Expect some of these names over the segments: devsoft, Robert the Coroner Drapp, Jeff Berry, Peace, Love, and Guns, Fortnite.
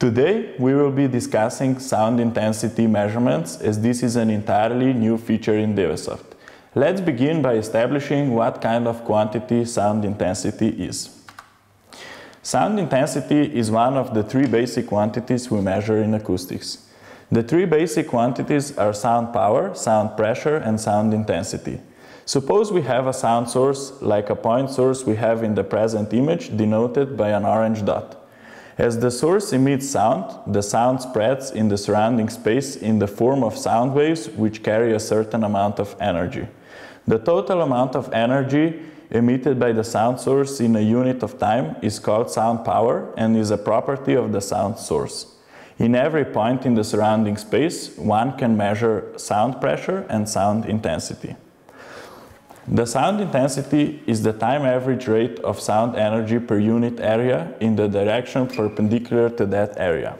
Today, we will be discussing sound intensity measurements, as this is an entirely new feature in devsoft. Let's begin by establishing what kind of quantity sound intensity is. Sound intensity is one of the three basic quantities we measure in acoustics. The three basic quantities are sound power, sound pressure, and sound intensity. Suppose we have a sound source, like a point source we have in the present image, denoted by an orange dot. As the source emits sound, the sound spreads in the surrounding space in the form of sound waves which carry a certain amount of energy. The total amount of energy emitted by the sound source in a unit of time is called sound power and is a property of the sound source. In every point in the surrounding space, one can measure sound pressure and sound intensity. The sound intensity is the time average rate of sound energy per unit area in the direction perpendicular to that area.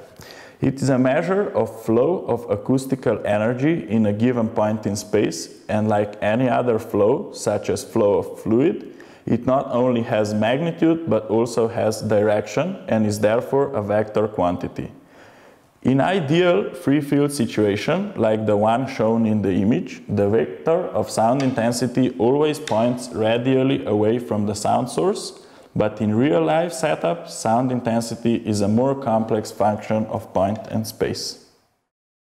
It is a measure of flow of acoustical energy in a given point in space, and like any other flow, such as flow of fluid, it not only has magnitude but also has direction and is therefore a vector quantity. In ideal free field situation, like the one shown in the image, the vector of sound intensity always points radially away from the sound source, but in real life setup, sound intensity is a more complex function of point and space.